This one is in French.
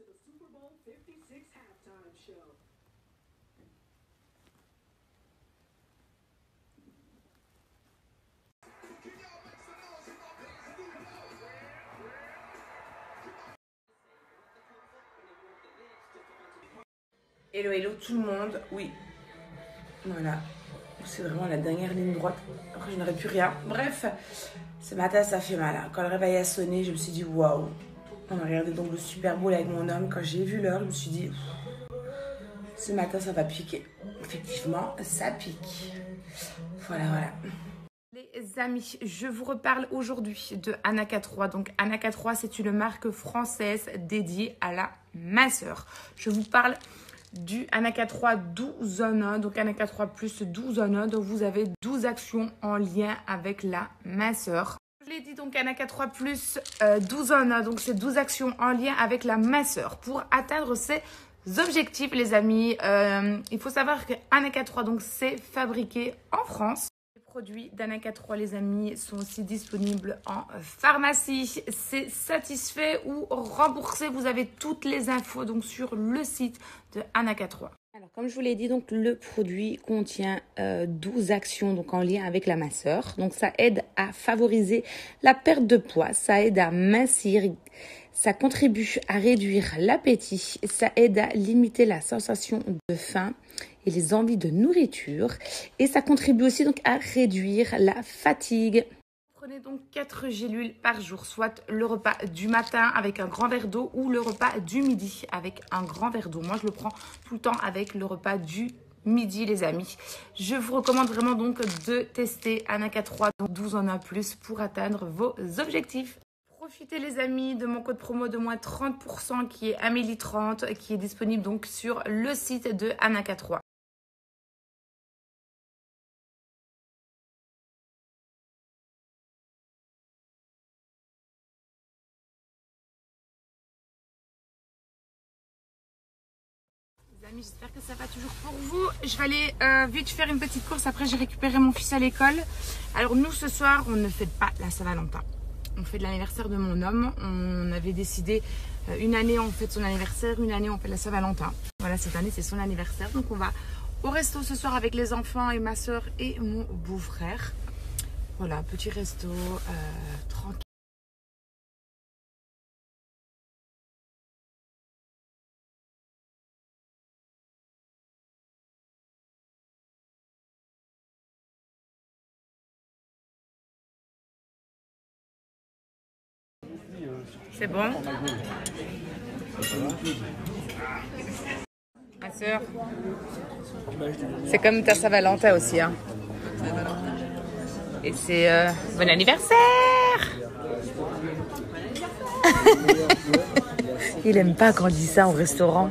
to the Super Bowl 56 halftime show. Hello, hello tout le monde. Oui, voilà, c'est vraiment la dernière ligne droite. Après, je n'aurais plus rien. Bref, ce matin, ça fait mal. Quand le réveil a sonné, je me suis dit waouh. On a regardé donc le Super Bowl avec mon homme. Quand j'ai vu l'heure, je me suis dit ce matin, ça va piquer. Effectivement, ça pique. Voilà, voilà. Les amis, je vous reparle aujourd'hui de Anaca3. Donc Anaca3, c'est une marque française dédiée à la masseur. Je vous parle du Anaca3 12 en 1, donc Anaca3 plus 12 en 1, donc vous avez 12 actions en lien avec la masseur. Je l'ai dit, donc Anaca3 plus 12 en 1, donc c'est 12 actions en lien avec la masseur. Pour atteindre ces objectifs, les amis, il faut savoir que Anaca3, donc c'est fabriqué en France. Les produits d'Anaca3, les amis, sont aussi disponibles en pharmacie. C'est satisfait ou remboursé. Vous avez toutes les infos donc sur le site de Anaca3. Alors, comme je vous l'ai dit, donc le produit contient 12 actions donc en lien avec la minceur. Donc, ça aide à favoriser la perte de poids, ça aide à mincir, ça contribue à réduire l'appétit, ça aide à limiter la sensation de faim et les envies de nourriture, et ça contribue aussi donc à réduire la fatigue. Prenez donc 4 gélules par jour, soit le repas du matin avec un grand verre d'eau ou le repas du midi avec un grand verre d'eau. Moi, je le prends tout le temps avec le repas du midi, les amis. Je vous recommande vraiment donc de tester Anaca3, donc 12 en 1 plus pour atteindre vos objectifs. Profitez les amis de mon code promo de moins 30% qui est Amelie30 qui est disponible donc sur le site de Anaca3. Les amis, j'espère que ça va toujours pour vous. Je vais aller vite faire une petite course. Après, j'ai récupéré mon fils à l'école. Alors nous, ce soir, on ne fête pas la Saint-Valentin. On fait de l'anniversaire de mon homme. On avait décidé, une année, on fait son anniversaire. Une année, on fait la Saint-Valentin. Voilà, cette année, c'est son anniversaire. Donc, on va au resto ce soir avec les enfants et ma soeur et mon beau-frère. Voilà, petit resto tranquille. C'est bon. Ma soeur, c'est comme ta Saint-Valentin aussi. Hein. Et c'est bon anniversaire. Il aime pas quand on dit ça au restaurant.